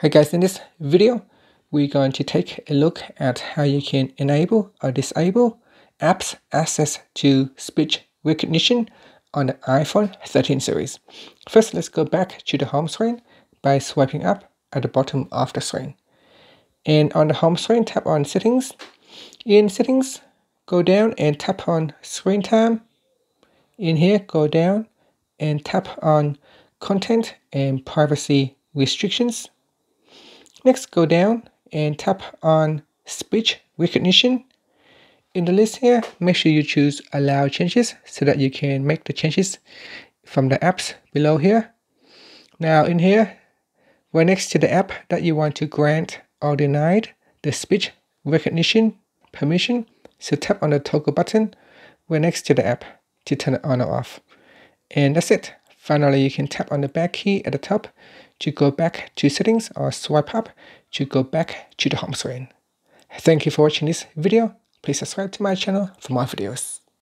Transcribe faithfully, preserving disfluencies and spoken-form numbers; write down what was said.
Hey guys, in this video, we're going to take a look at how you can enable or disable apps access to speech recognition on the iPhone thirteen series. First, let's go back to the home screen by swiping up at the bottom of the screen. And on the home screen, tap on Settings. In Settings, go down and tap on Screen Time. In here, go down and tap on Content and Privacy Restrictions. Next, go down and tap on Speech Recognition. In the list here, make sure you choose Allow Changes so that you can make the changes from the apps below here. Now in here, right next to the app that you want to grant or deny the speech recognition permission, so tap on the toggle button right next to the app to turn it on or off. And that's it. Finally, you can tap on the back key at the top to go back to settings or swipe up to go back to the home screen. Thank you for watching this video. Please subscribe to my channel for more videos.